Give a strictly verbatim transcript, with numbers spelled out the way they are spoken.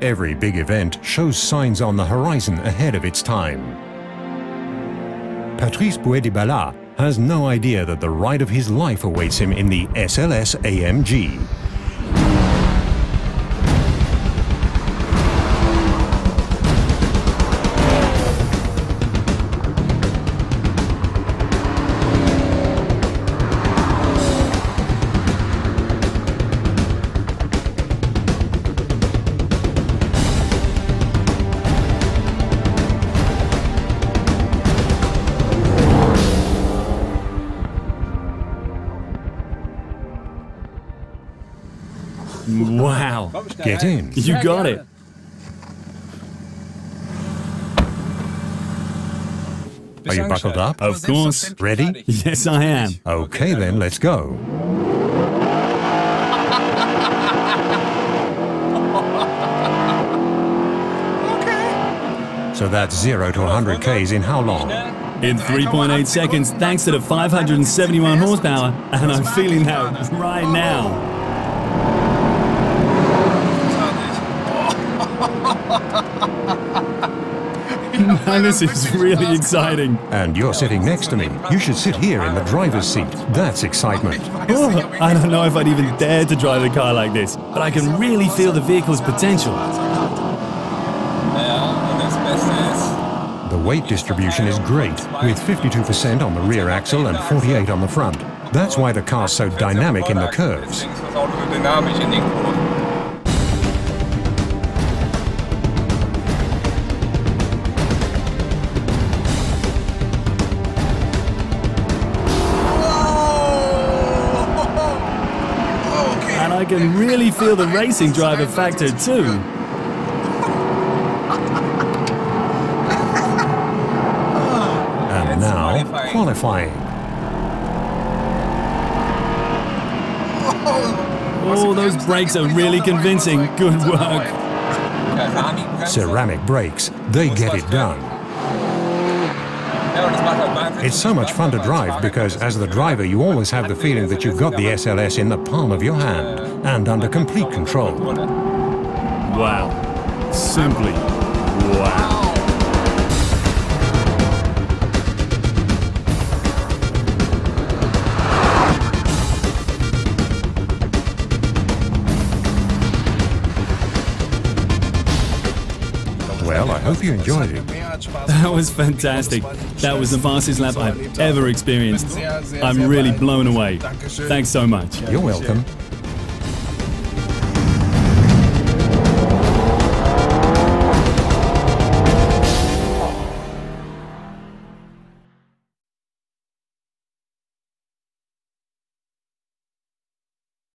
Every big event shows signs on the horizon ahead of its time. Patrice Bouédibéla has no idea that the ride of his life awaits him in the S L S A M G. Wow, get in. You got it. Are you buckled up? Of course. Ready? Yes, I am. Okay then, let's go. So that's zero to one hundred Ks in how long? In three point eight seconds, thanks to the five hundred seventy-one horsepower, and I'm feeling that right now. Man, this is really exciting. And you're sitting next to me. You should sit here in the driver's seat. That's excitement. Oh, I don't know if I'd even dare to drive a car like this, but I can really feel the vehicle's potential. The weight distribution is great, with fifty-two percent on the rear axle and forty-eight percent on the front. That's why the car's so dynamic in the curves. I can really feel the racing driver factor too. And now, qualifying. Oh, those brakes are really convincing. Good work. Ceramic brakes, they get it done. It's so much fun to drive because, as the driver, you always have the feeling that you've got the S L S in the palm of your hand and under complete control. Wow. Simply wow. Well, I hope you enjoyed it. That was fantastic. That was the fastest lap I've ever experienced. I'm really blown away. Thanks so much. You're welcome.